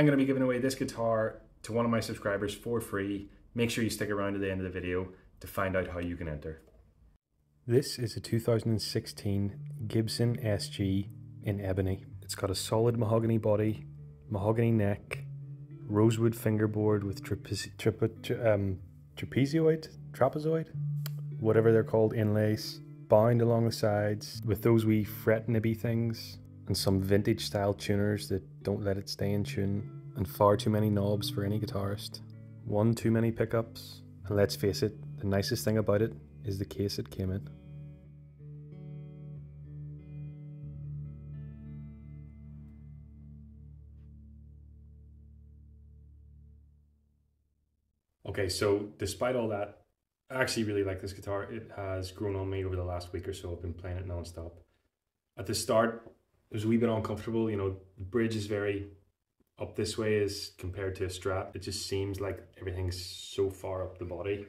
I'm going to be giving away this guitar to one of my subscribers for free. Make sure you stick around to the end of the video to find out how you can enter. This is a 2016 Gibson SG in ebony. It's got a solid mahogany body, mahogany neck, rosewood fingerboard with trapezoid, whatever they're called, inlays, bound along the sides with those wee fret nibby things, and some vintage style tuners that don't let it stay in tune, and far too many knobs for any guitarist. One too many pickups, and let's face it, the nicest thing about it is the case it came in. Okay, so despite all that, I actually really like this guitar. It has grown on me over the last week or so. I've been playing it non-stop. At the start, it was a wee bit uncomfortable. You know, the bridge is very up this way as compared to a Strat. It just seems like everything's so far up the body.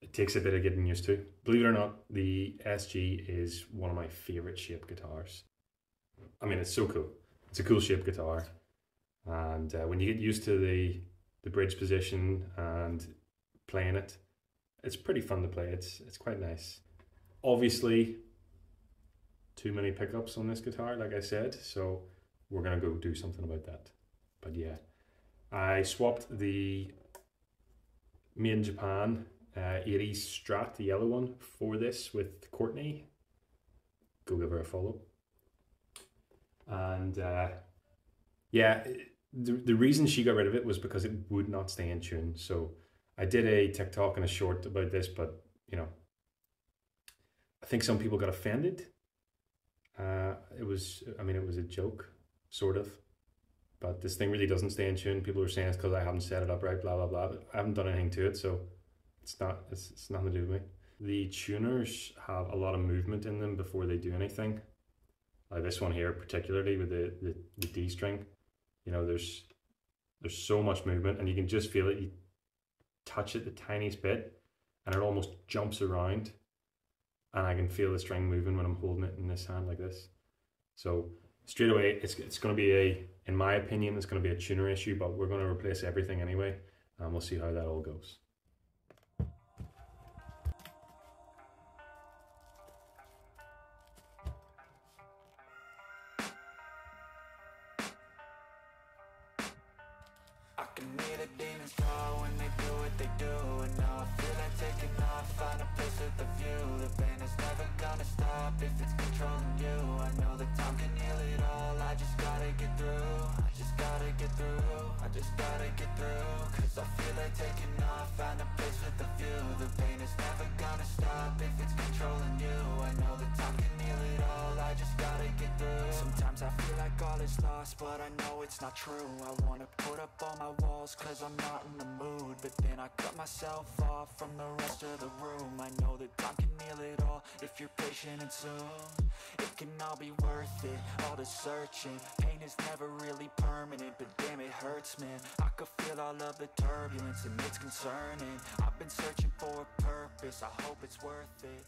It takes a bit of getting used to. Believe it or not, the SG is one of my favorite shape guitars. I mean, it's so cool. It's a cool shape guitar. And when you get used to the bridge position and playing it, it's pretty fun to play. It's quite nice. Obviously, too many pickups on this guitar, like I said, so we're gonna go do something about that. But yeah, I swapped the Made in Japan 80s Strat, the yellow one, for this with Courtney. Go give her a follow. And yeah, the reason she got rid of it was because it would not stay in tune. So I did a TikTok and a short about this, but you know, I think some people got offended. It was a joke, sort of, but this thing really doesn't stay in tune. People are saying it's because I haven't set it up right, blah blah blah, but I haven't done anything to it, so it's nothing to do with me. The tuners have a lot of movement in them before they do anything, like this one here particularly with the D string. You know, there's so much movement, and you can just feel it. You touch it the tiniest bit and it almost jumps around, and I can feel the string moving when I'm holding it in this hand like this. So straight away, it's going to be in my opinion, it's going to be a tuner issue, but we're going to replace everything anyway, and we'll see how that all goes. I can hear the demons call when they do what they do, and now I feel like taking off, find a place with a view. The pain is never gonna stop if it's controlling you. I know that time can heal it all, I just gotta get through. I just gotta get through, I just gotta get through. Cause I feel like taking off, find a place with a view. The pain is never gonna stop if it's controlling you. I know that time can heal it all, I just gotta get through. Sometimes I feel like all is lost, but I know it's not true. I wanna put up all my walls cause I'm not in the mood, but then I cut myself off from the rest of the room. I know that time can heal it all if you're patient, and soon it can all be worth it, all the searching. Pain is never really permanent, but damn it hurts, man. I could feel all of the turbulence and it's concerning. I've been searching for a purpose, I hope it's worth it.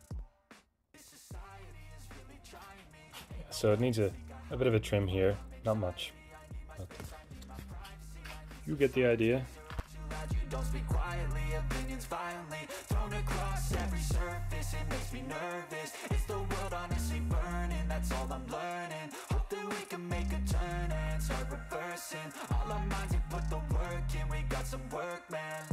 This society is really trying me. Yeah, so it needs a bit of a trim here, not much, but you get the idea. Don't speak quietly, opinions violently thrown across every surface. It makes me nervous. It's the world honestly burning, that's all I'm learning. Hope that we can make a turn and start reversing all our minds and put the work in. We got some work, man.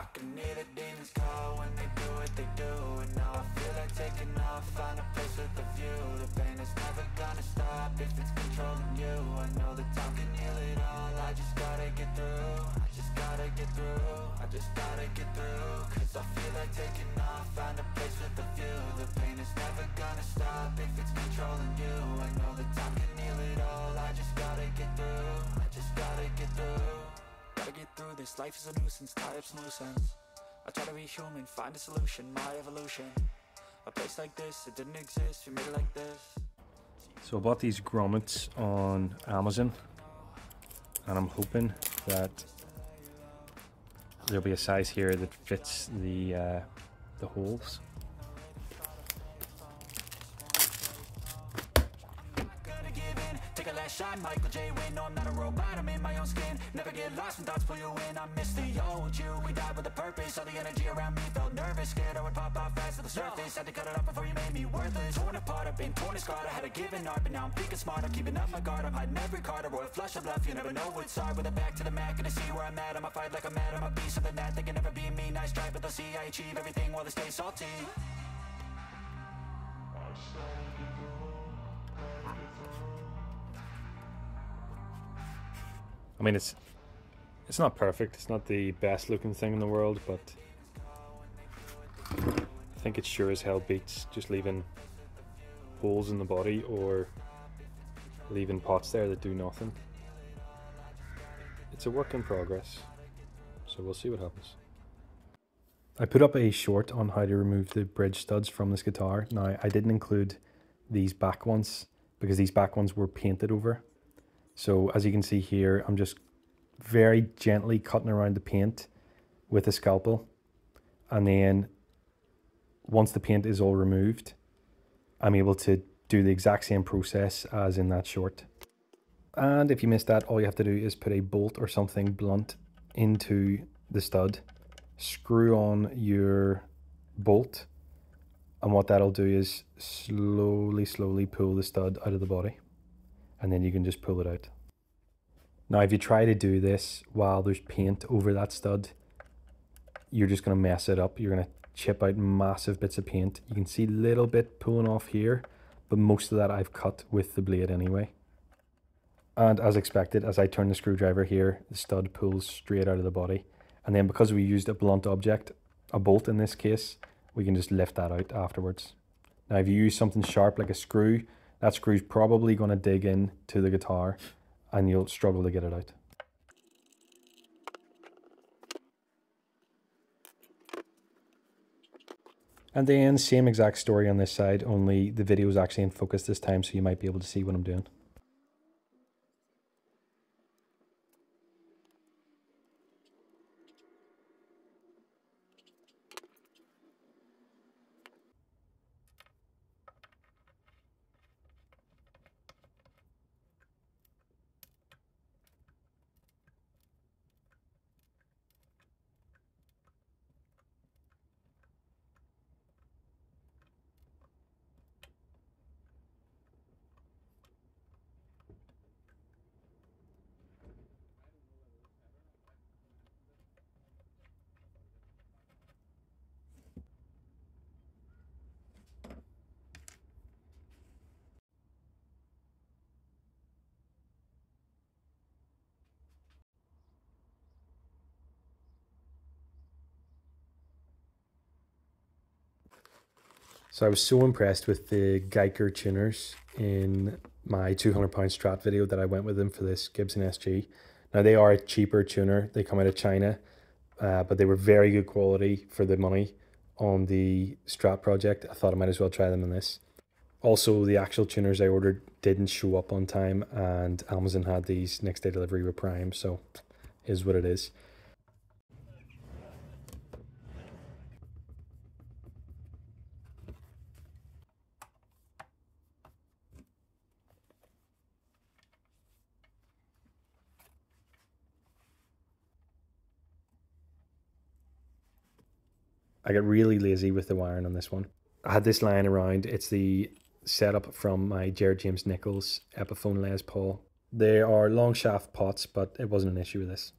I can hear the demons call when they do what they do, and now I feel like taking off, find a place with a view. The pain is never gonna stop if it's controlling you. I know that time can heal it all, I just gotta get through. I just gotta get through, I just gotta get through. Cause I feel like taking off, find a place with a view. The pain is never gonna stop if it's controlling you. I know that time can heal it all, I just gotta get through. I just gotta get through. Gotta get through this, life is a nuisance, tie up some loose ends. I try to be human, find a solution, my evolution. A place like this, it didn't exist, we made it like this. So I bought these grommets on Amazon, and I'm hoping that There'll be a size here that fits the holes. Michael J. Wayne, no, I'm not a robot, I'm in my own skin. Never get lost when thoughts pull you in. I miss the old you, we died with a purpose. All the energy around me felt nervous, scared I would pop off fast to the surface. Had to cut it off before you made me worthless. Torn apart, I've been torn and scarred. I had a given art, but now I'm thinking smart. I'm keeping up my guard, I'm hiding every card. A royal flush of love, you never know what's hard. With a back to the mat, gonna see where I'm at. I'ma fight like I'm mad, I'ma be something that they can never be me. Nice try, but they'll see I achieve everything while they stay salty. I mean, it's not perfect. It's not the best looking thing in the world, but I think it sure as hell beats just leaving holes in the body or leaving pots there that do nothing. It's a work in progress, so we'll see what happens. I put up a short on how to remove the bridge studs from this guitar. Now, I didn't include these back ones because these back ones were painted over. So as you can see here, I'm just very gently cutting around the paint with a scalpel. And then once the paint is all removed, I'm able to do the exact same process as in that short. And if you missed that, all you have to do is put a bolt or something blunt into the stud, screw on your bolt. And what that'll do is slowly, slowly pull the stud out of the body. And then you can just pull it out. Now, if you try to do this while there's paint over that stud, you're just gonna mess it up. You're gonna chip out massive bits of paint. You can see a little bit pulling off here, but most of that I've cut with the blade anyway. And as expected, as I turn the screwdriver here, the stud pulls straight out of the body. And then because we used a blunt object, a bolt in this case, we can just lift that out afterwards. Now, if you use something sharp like a screw, that screw's probably going to dig into the guitar and you'll struggle to get it out. And then same exact story on this side, only the video is actually in focus this time, so you might be able to see what I'm doing. So I was so impressed with the Guyker tuners in my £200 Strat video that I went with them for this Gibson SG. Now, they are a cheaper tuner. They come out of China, but they were very good quality for the money on the Strat project. I thought I might as well try them in this. Also, the actual tuners I ordered didn't show up on time, and Amazon had these next day delivery with Prime, so is what it is. I got really lazy with the wiring on this one. I had this lying around. It's the setup from my Jared James Nichols Epiphone Les Paul. They are long shaft pots, but it wasn't an issue with this.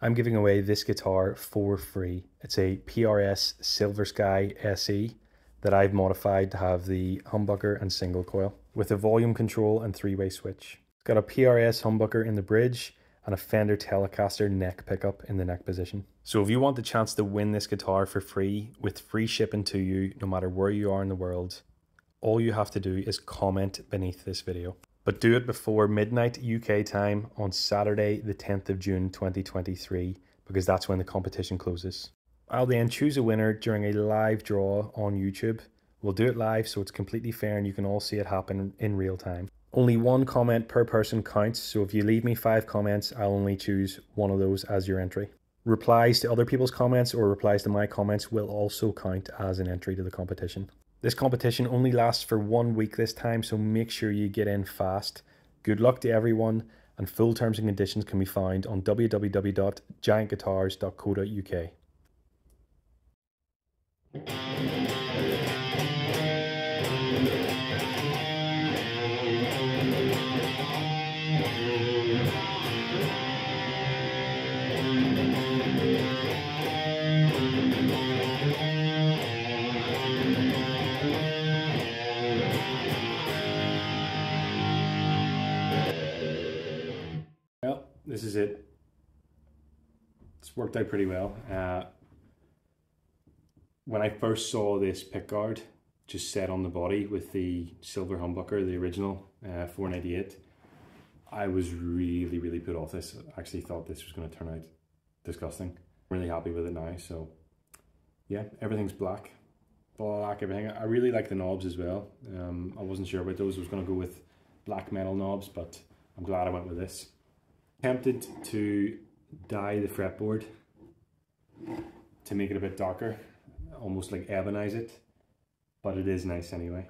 I'm giving away this guitar for free. It's a PRS Silver Sky SE that I've modified to have the humbucker and single coil with a volume control and three-way switch. It's got a PRS humbucker in the bridge and a Fender Telecaster neck pickup in the neck position. So if you want the chance to win this guitar for free with free shipping to you no matter where you are in the world, all you have to do is comment beneath this video. But do it before midnight UK time on Saturday the 10th of June 2023, because that's when the competition closes. I'll then choose a winner during a live draw on YouTube. We'll do it live so it's completely fair and you can all see it happen in real time. Only one comment per person counts, so if you leave me 5 comments, I'll only choose one of those as your entry. Replies to other people's comments or replies to my comments will also count as an entry to the competition. This competition only lasts for 1 week this time, so make sure you get in fast. Good luck to everyone, and full terms and conditions can be found on www.giantguitars.co.uk. Well, this is it. It's worked out pretty well. When I first saw this pickguard just set on the body with the silver humbucker, the original 498, I was really put off this. I actually thought this was going to turn out disgusting. I'm really happy with it now. So yeah, everything's black, everything. I really like the knobs as well. I wasn't sure about those. I was going to go with black metal knobs, but I'm glad I went with this. Tempted to dye the fretboard to make it a bit darker, almost like ebonize it, but it is nice anyway.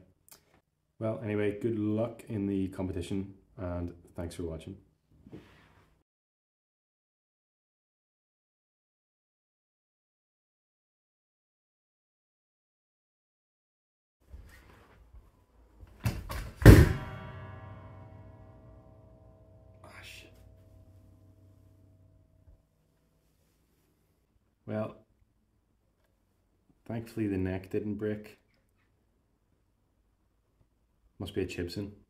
Well, anyway, good luck in the competition and thanks for watching. Ah, shit. Well, thankfully the neck didn't break. Must be a Chibson.